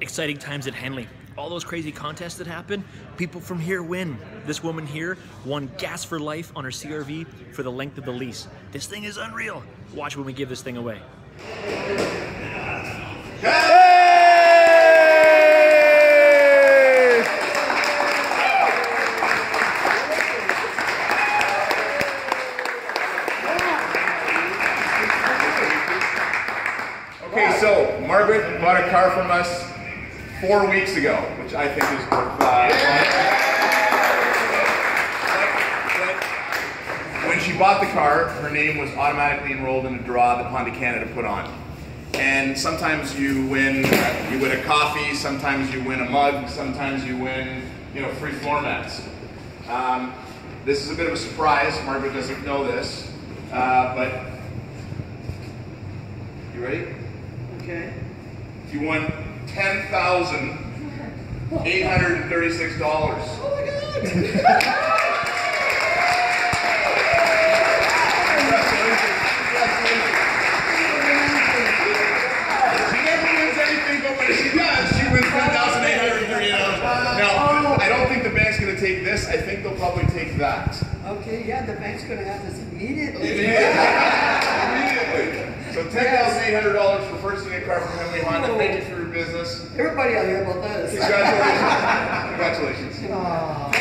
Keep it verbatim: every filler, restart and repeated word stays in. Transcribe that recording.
exciting times at Henley. All those crazy contests that happen, people from here win. This woman here won Gas for Life on her C R V for the length of the lease. This thing is unreal. Watch when we give this thing away. Okay, so Margaret bought a car from us four weeks ago, which I think is worth uh, yeah. But when she bought the car, her name was automatically enrolled in a draw that Honda Canada put on. And sometimes you win, uh, you win a coffee, sometimes you win a mug, sometimes you win, you know, free floor mats. Um, this is a bit of a surprise. Margaret doesn't know this, uh, but you ready? Okay. You won ten thousand eight hundred and thirty-six dollars. Oh my God! She never wins anything, but when she does, she wins ten thousand eight hundred and thirty-eight dollars. Now, I don't think the bank's going to take this. I think they'll probably take that. Okay, yeah, the bank's going to have this immediately. Immediately. So ten thousand eight hundred dollars for purchasing a car from Henley Honda. Thank you for your business. Everybody out here about that. Congratulations. Congratulations. Aww.